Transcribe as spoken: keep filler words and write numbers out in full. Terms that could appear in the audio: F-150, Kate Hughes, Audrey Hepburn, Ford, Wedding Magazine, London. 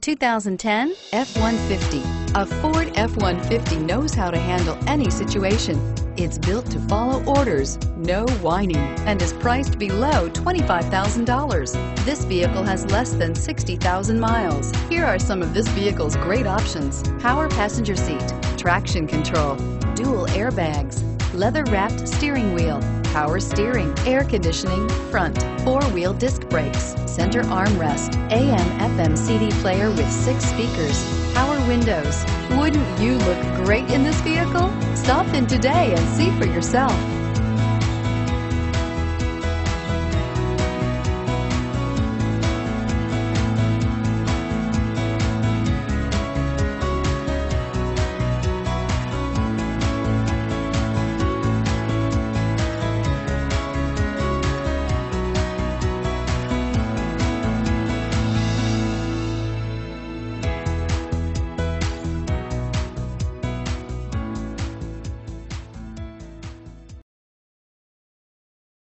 two thousand ten F one fifty. A Ford F one fifty knows how to handle any situation. It's built to follow orders, no whining, and is priced below twenty-five thousand dollars. This vehicle has less than sixty thousand miles. Here are some of this vehicle's great options: power passenger seat, traction control, dual airbags, leather-wrapped steering wheel, power steering, air conditioning, front, four-wheel disc brakes, center armrest, A M F M C D player with six speakers, power windows. Wouldn't you look great in this vehicle? Stop in today and see for yourself.